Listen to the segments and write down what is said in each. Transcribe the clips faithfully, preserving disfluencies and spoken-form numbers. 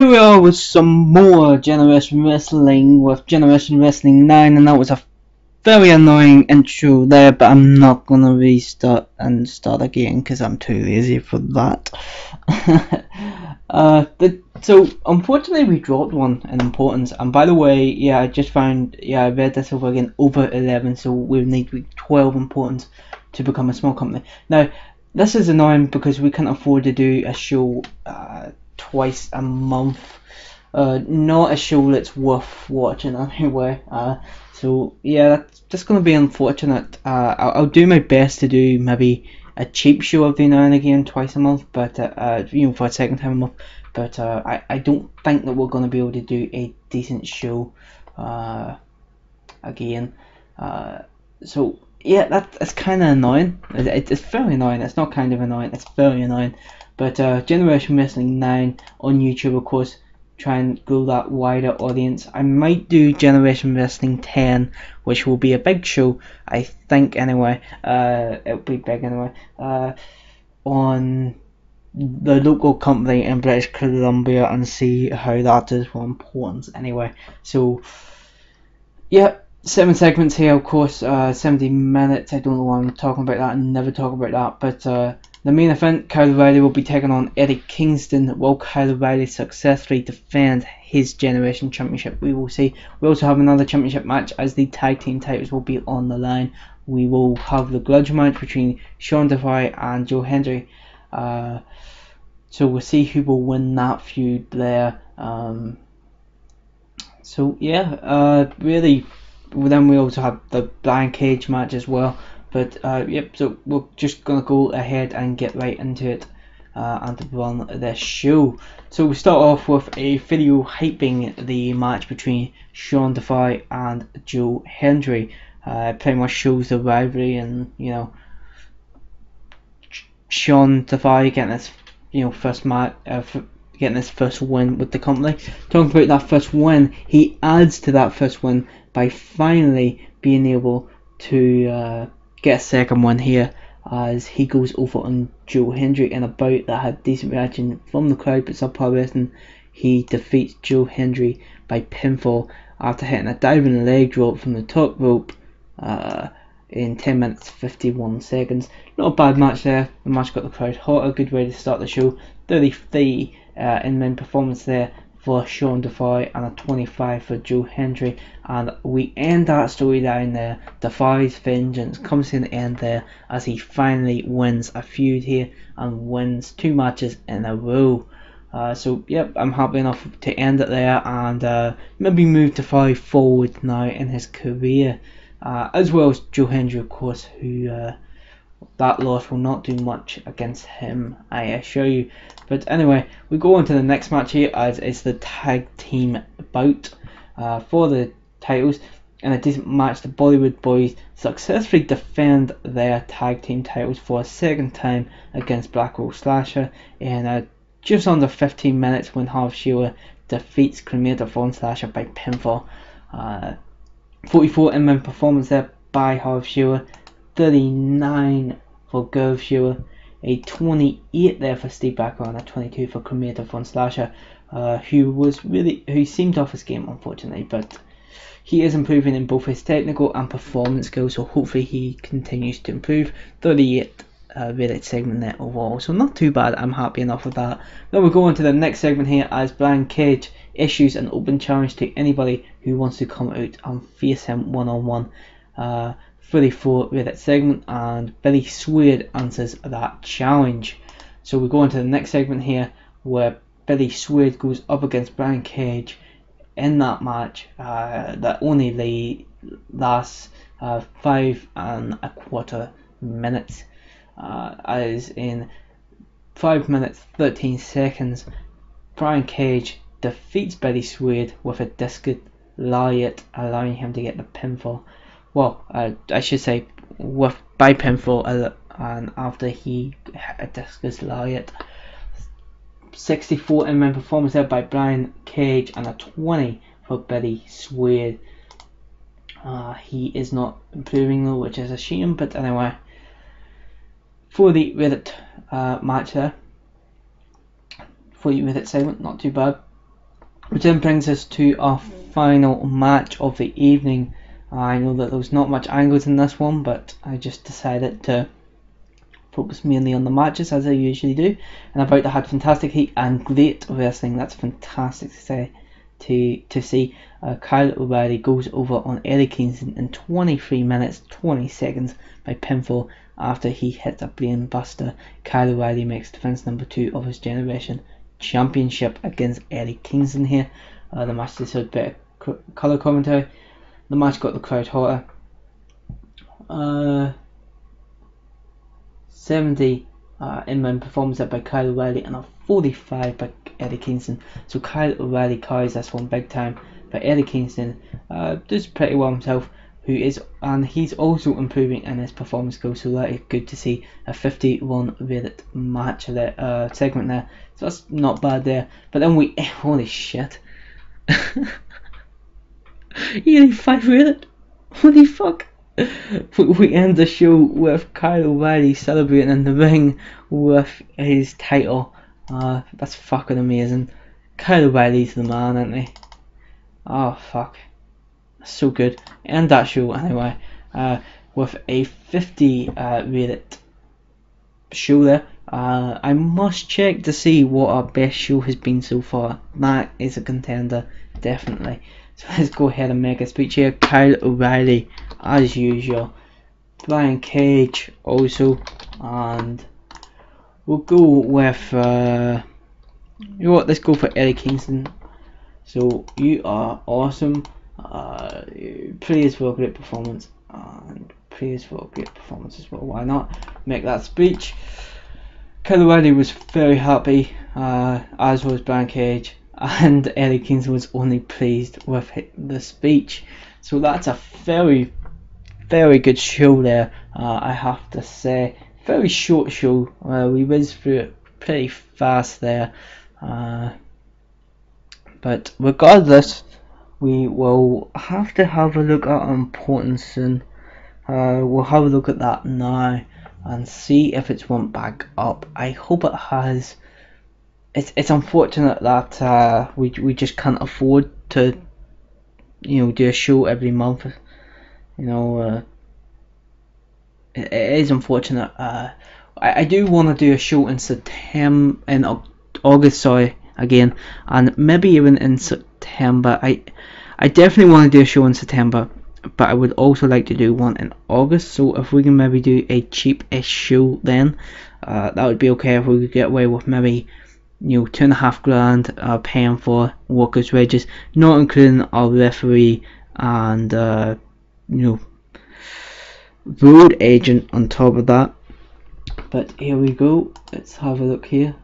Here we are with some more Generation Wrestling with Generation Wrestling nine, and that was a very annoying intro there, but I'm not going to restart and start again because I'm too lazy for that. uh, the, so unfortunately we dropped one in importance, and by the way, yeah, I just found, yeah, I read this over again, over eleven, so we'll need week twelve importance to become a small company. Now, this is annoying because we can't afford to do a show uh, twice a month, uh, not a show that's worth watching anyway, uh, so yeah, that's just going to be unfortunate. uh, I'll, I'll do my best to do maybe a cheap show every now and again, twice a month, but uh, uh, you know, for a second time a month, but uh, I, I don't think that we're going to be able to do a decent show uh, again, uh, so yeah, that, that's kind of annoying. It, it's very annoying, it's not kind of annoying, it's very annoying. But uh, Generation Wrestling nine on YouTube, of course, try and grow that wider audience. I might do Generation Wrestling ten, which will be a big show, I think, anyway. Uh, it'll be big anyway. Uh, on the local company in British Columbia, and see how that is for importance anyway. So, yeah. Seven segments here, of course, uh, seventy minutes, I don't know why I'm talking about that, I never talk about that, but uh, the main event, Kyle Riley will be taking on Eddie Kingston. Will Kyle Riley successfully defend his Generation Championship? We will see. We also have another championship match as the tag team titles will be on the line. We will have the grudge match between Sean DeVoy and Joe Hendry, uh, so we'll see who will win that feud there. Um, so yeah, uh, really... Then we also have the Brian Cage match as well, but uh, yep, so we're just going to go ahead and get right into it uh, and run this show. So we start off with a video hyping the match between Sean DeVoy and Joe Hendry. Uh, it pretty much shows the rivalry, and you know, Sean DeVoy getting his, you know, first match, uh, getting his first win with the company. Talking about that first win, he adds to that first win by finally being able to uh, get a second one here as he goes over on Joe Hendry in a bout that had decent reaction from the crowd, but subpar wrestling. He defeats Joe Hendry by pinfall after hitting a diving leg drop from the top rope uh, in ten minutes fifty-one seconds. Not a bad match there. The match got the crowd hot, a good way to start the show. thirty-three uh, in men performance there for Sean DeVoy and a twenty-five for Joe Hendry, and we end that storyline there. DeVoy's vengeance comes to an end there as he finally wins a feud here and wins two matches in a row. Uh, so yep, I'm happy enough to end it there, and uh, maybe move DeVoy forward now in his career, uh, as well as Joe Hendry, of course, who uh, that loss will not do much against him, I assure you. But anyway, we go on to the next match here as it's the tag team bout uh, for the titles. In a decent match, the Bollywood Boys successfully defend their tag team titles for a second time against Cremator Von Slasher in uh, just under fifteen minutes when Half Shewa defeats Cremator Von Slasher by pinfall. Uh, forty-four in-man performance there by Half Shewa, thirty-nine for Girl Shewa, a twenty-eight there for Steve Backer, and a twenty-two for Cremator Von Slasher, uh, who was really, who seemed off his game unfortunately, but he is improving in both his technical and performance skills, so hopefully he continues to improve. thirty-eight uh, rated segment there overall, so not too bad, I'm happy enough with that. Then we'll go on to the next segment here as Brian Cage issues an open challenge to anybody who wants to come out and face him one-on-one. Uh, thirty-four with that segment, and Billy Suede answers that challenge. So we go on to the next segment here where Billy Suede goes up against Brian Cage in that match uh, that only lasts uh, five and a quarter minutes, uh, as in five minutes thirteen seconds Brian Cage defeats Billy Suede with a discus lariat, allowing him to get the pinfall. Well, uh, I should say, with by pinfall, and after he hit a discus lariat. sixty-four in-man performance there by Brian Cage, and a twenty for Billy Suede. Uh, he is not improving though, which is a shame, but anyway. For the Reddit uh, match there, for the Reddit segment, not too bad. Which then brings us to our final match of the evening. I know that there was not much angles in this one, but I just decided to focus mainly on the matches, as I usually do. And I bout had fantastic heat and great wrestling. That's fantastic to say. To, to see uh, Kyle O'Reilly goes over on Eddie Kingston in twenty-three minutes twenty seconds by pinfall after he hits a brain buster. Kyle O'Reilly makes defense number two of his Generation Championship against Eddie Kingston here. Uh, the match deserved better colour commentary. The match got the crowd hotter. Uh, seventy uh, in-man performance by Kyle O'Reilly and a forty-five by Eddie Kingston. So Kyle O'Reilly carries this one big time, but Eddie Kingston uh, does pretty well himself, who is, and he's also improving in his performance skills, so that is good to see. A fifty-one rated match there, uh, segment there, so that's not bad there. But then we, holy shit, eighty-five rated, holy fuck. We end the show with Kyle O'Reilly celebrating in the ring with his title. Uh, that's fucking amazing. Kyle O'Reilly's the man, isn't he? Oh fuck, that's so good. End that show anyway, uh, with a fifty uh, rated show there. uh, I must check to see what our best show has been so far. That is a contender, definitely. So let's go ahead and make a speech here. Kyle O'Reilly, as usual, Brian Cage also, and we'll go with, uh, you know what, let's go for Eddie Kingston. So, you are awesome, uh, praise for a great performance, and praise for a great performance as well, why not, make that speech. Kyle O'Reilly was very happy, uh, as was Brian Cage, and Eddie Kingston was only pleased with the speech. So that's a very, very good show there, uh, I have to say. Very short show, uh, we whizzed through it pretty fast there, uh, but regardless, we will have to have a look at importance soon. Uh, we'll have a look at that now and see if it's went back up. I hope it has. It's it's unfortunate that uh, we we just can't afford to, you know, do a show every month, you know. Uh, It is unfortunate. Uh, I, I do want to do a show in September, in August, sorry, again, and maybe even in September. I, I definitely want to do a show in September, but I would also like to do one in August. So if we can maybe do a cheap-ish show then, uh, that would be okay. If we could get away with maybe, you know, two and a half grand uh, paying for workers' wages, not including our referee and uh, you know, road agent on top of that. But here we go, let's have a look here.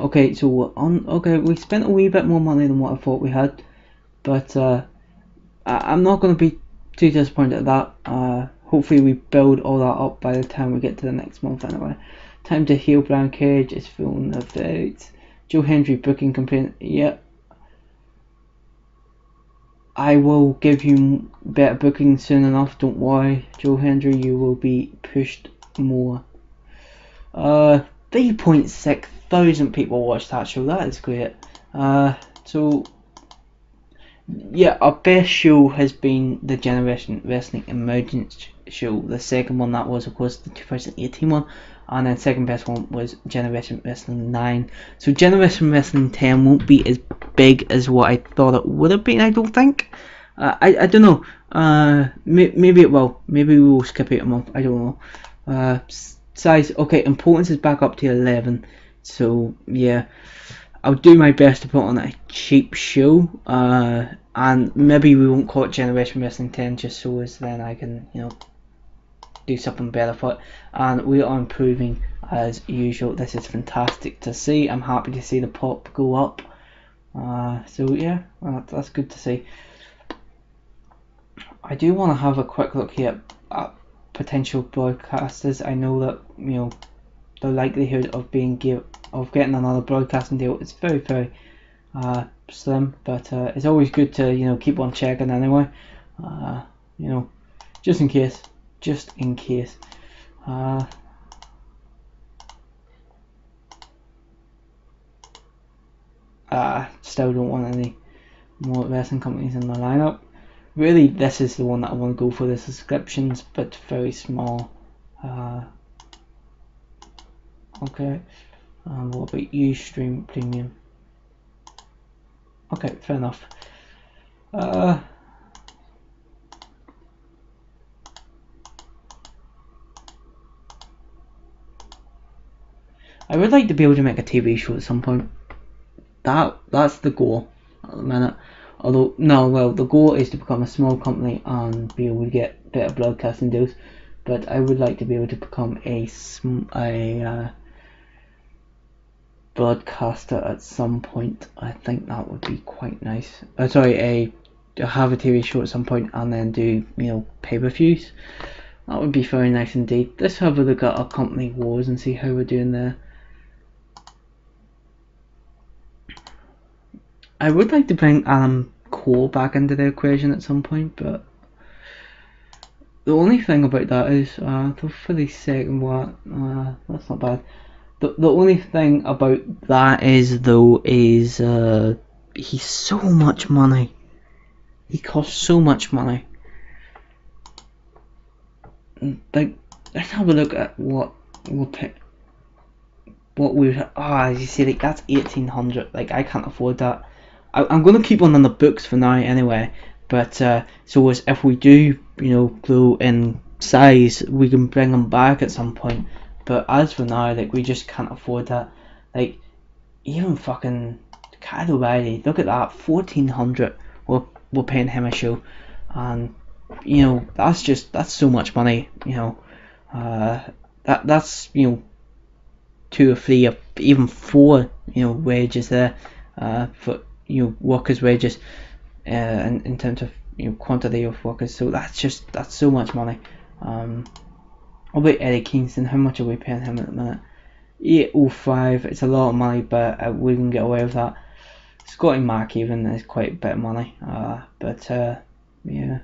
Okay, so we're on. Okay, we spent a wee bit more money than what I thought we had, but uh I I'm not going to be too disappointed at that. Uh hopefully we build all that up by the time we get to the next month anyway. Time to heal. Brian Cage is filling the votes. Joe Hendry booking complaint. Yep, I will give you better booking soon enough, don't worry. Joe Hendry, you will be pushed more. Uh, three point six thousand people watched that show, that is great. Uh, so, yeah, our best show has been the Generation Wrestling Emergence show. The second one, that was, of course, the two thousand eighteen one. And then second best one was Generation Wrestling nine. So Generation Wrestling ten won't be as big as what I thought it would have been, I don't think. Uh, I, I don't know. Uh, may, maybe it will. Maybe we will skip it a month. I don't know. Uh, size. Okay, importance is back up to eleven. So, yeah. I'll do my best to put on a cheap show. Uh, and maybe we won't call it Generation Wrestling ten just so as then I can, you know, do something better for it. And we are improving as usual. This is fantastic to see. I'm happy to see the pop go up. Uh, so yeah, well, that's good to see. I do want to have a quick look here at potential broadcasters. I know that, you know, the likelihood of being give, of getting another broadcasting deal is very very uh, slim, but uh, it's always good to, you know, keep on checking anyway. Uh, you know, just in case. Just in case. Uh, uh, still don't want any. more wrestling companies in the lineup. Really, this is the one that I want to go for, the subscriptions, but very small. Uh, okay, um, what about Ustream Premium? Okay, fair enough. Uh, I would like to be able to make a T V show at some point. That that's the goal at the minute. Although no, well, the goal is to become a small company and be able to get better broadcasting deals. But I would like to be able to become a sm a uh, broadcaster at some point. I think that would be quite nice. Uh, sorry, a have a T V show at some point and then do, you know, pay-per-views. That would be very nice indeed. Let's have a look at our company wars and see how we're doing there. I would like to bring Adam Cole back into the equation at some point, but the only thing about that is, uh, they're fully second what, uh, that's not bad. The, the only thing about that is, though, is, uh, he's so much money. He costs so much money. Like, let's have a look at what we'll pick. What we would, ah, as you see, like, that's eighteen hundred, like, I can't afford that. I'm going to keep one on the books for now anyway, but uh, so as if we do, you know, grow in size, we can bring them back at some point. But as for now, like, we just can't afford that. Like, even fucking Kyle O'Reilly, look at that, fourteen hundred. We're we're paying him a show, and you know that's just that's so much money. You know, uh, that that's you know two or three or even four you know wages there, uh, for. You know, workers' wages, uh, in, in terms of, you know, quantity of workers. So that's just that's so much money. Um, what about Eddie Kingston? How much are we paying him at the minute? eight oh five. It's a lot of money, but uh, we can get away with that. Scotty Mack even is quite a bit of money. Uh, but uh, yeah.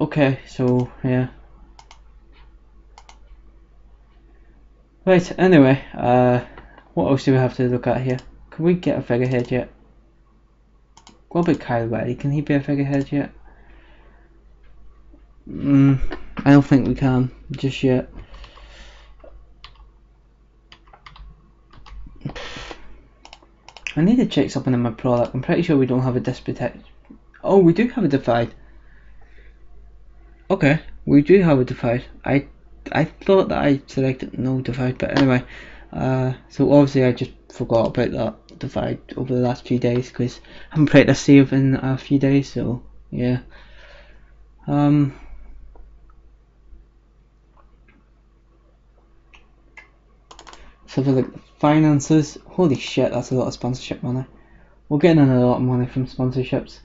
Okay, so yeah. Right, anyway, uh, what else do we have to look at here? Can we get a figurehead yet? What about Kyle Riley? Can he be a figurehead yet? Mm, I don't think we can, just yet. I need to check something in my product. I'm pretty sure we don't have a dispute. Oh, we do have a divide. Okay, we do have a divide. I... I thought that I selected no divide, but anyway, uh, so obviously I just forgot about that divide over the last few days because I'm pretty to save in a few days, so yeah. Um, let's have a look at finances. Holy shit, that's a lot of sponsorship money. We're getting in a lot of money from sponsorships.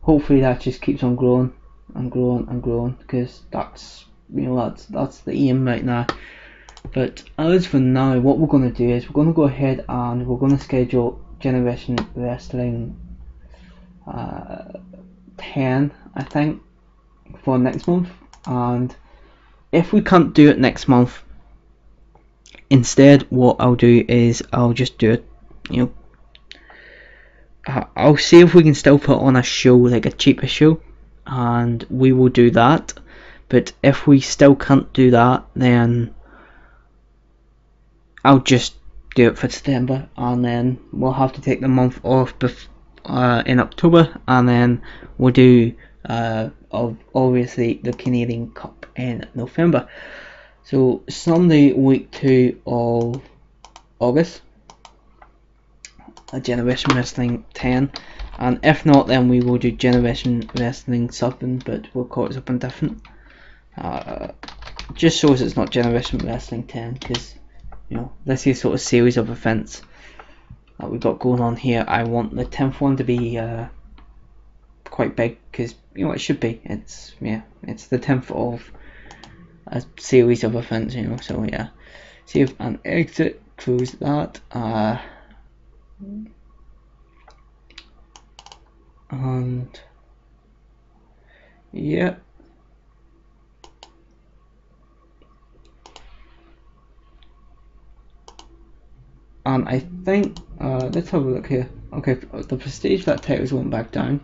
Hopefully that just keeps on growing and growing and growing, because that's, you know, that's that's the aim right now. But as for now, what we're going to do is we're going to go ahead and we're going to schedule Generation Wrestling uh, ten, I think, for next month. And if we can't do it next month, instead what I'll do is I'll just do it, you know, I'll see if we can still put on a show, like a cheaper show, and we will do that. But if we still can't do that, then I'll just do it for September, and then we'll have to take the month off bef uh, in October, and then we'll do uh, obviously the Canadian Cup in November. So Sunday, week two of August, a Generation Wrestling ten. And if not, then we will do Generation Wrestling something, but we'll call it something different. Uh, just so as it's not Generation Wrestling ten, because, you know, this is sort of series of events that we've got going on here. I want the tenth one to be uh, quite big, because, you know, it should be. It's, yeah, it's the tenth of a series of events, you know, so yeah. Save and exit, close that. Uh, and, yeah. And I think, uh, let's have a look here. Okay, the prestige, that title's went back down,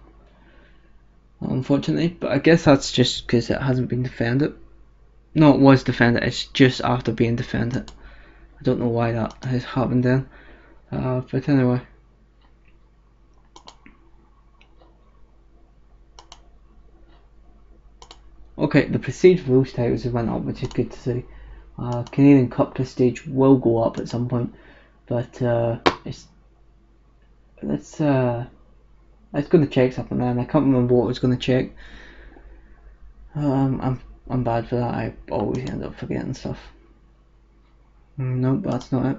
unfortunately. But I guess that's just because it hasn't been defended. No, it was defended. It's just after being defended. I don't know why that has happened then. Uh, but anyway. Okay, the prestige for those titles have went up, which is good to see. Uh, Canadian Cup prestige will go up at some point, but uh, it's let's uh, let's go to check something, man. I can't remember what I was going to check. Um, I'm I'm bad for that. I always end up forgetting stuff. Nope, that's not it.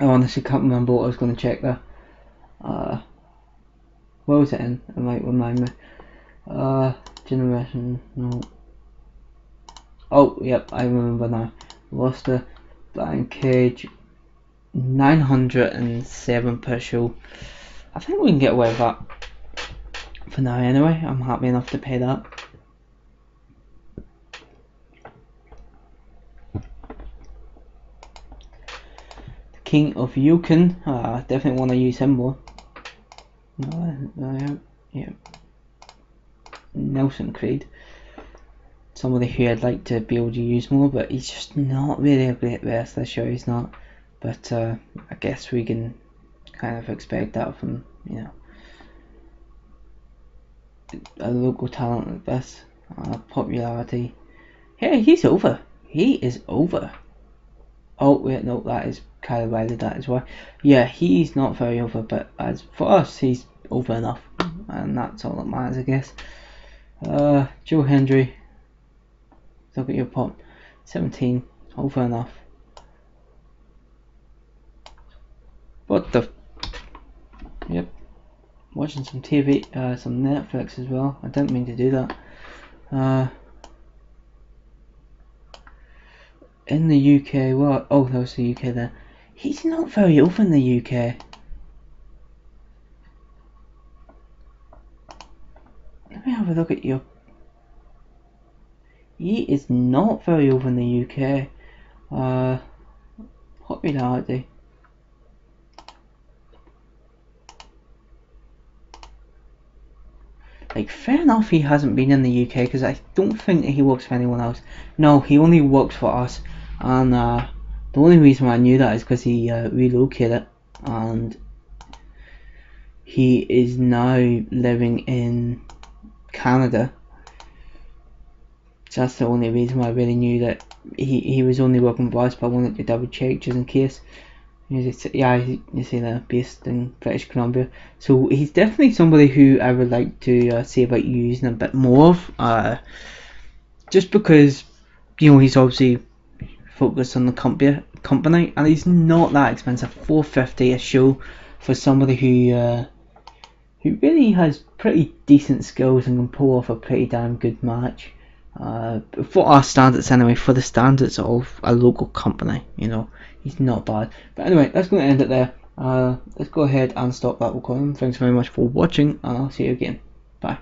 I honestly can't remember what I was going to check there. Uh, What was it in? It might remind me. Uh, Generation, no. Oh, yep, I remember now. Lost the Brian Cage, nine hundred and seven per show. I think we can get away with that for now anyway. I'm happy enough to pay that. The King of Yukon, uh, definitely want to use him more. No, no, yeah. Nelson Creed, somebody who I'd like to be able to use more, but he's just not really a great wrestler. Sure, he's not. But uh, I guess we can kind of expect that from, you know, a local talent like this. Uh, popularity. Hey, he's over. He is over. Oh wait, no, that is Kyle Riley, that is why. Yeah, he's not very over, but as for us, he's over enough, and that's all that matters, I guess. Uh, Joe Hendry, look at your pop, seventeen, over enough. What the? Yep, watching some T V, uh, some Netflix as well. I didn't mean to do that. Uh. In the U K, what? Oh, that was the U K there. He's not very over in the U K. Let me have a look at you. He is not very over in the U K. Uh, popularity. Like, fair enough he hasn't been in the U K, because I don't think that he works for anyone else. No, he only works for us. And uh, the only reason why I knew that is because he uh, relocated, and he is now living in Canada. So that's the only reason why I really knew that he, he was only working for us, but I wanted to double check just in case. Yeah, you see that, based in British Columbia. So he's definitely somebody who I would like to uh, say about using a bit more of. Uh, just because, you know, he's obviously focused on the company, company and he's not that expensive. four fifty a show for somebody who uh, who really has pretty decent skills and can pull off a pretty damn good match. Uh, for our standards anyway, for the standards of a local company, you know, he's not bad. But anyway, that's going to end it there. Uh, let's go ahead and stop that recording. Thanks very much for watching, and I'll see you again. Bye.